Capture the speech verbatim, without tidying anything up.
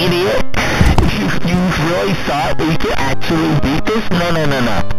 idiot. You really thought we could actually beat this? No, no, no, no.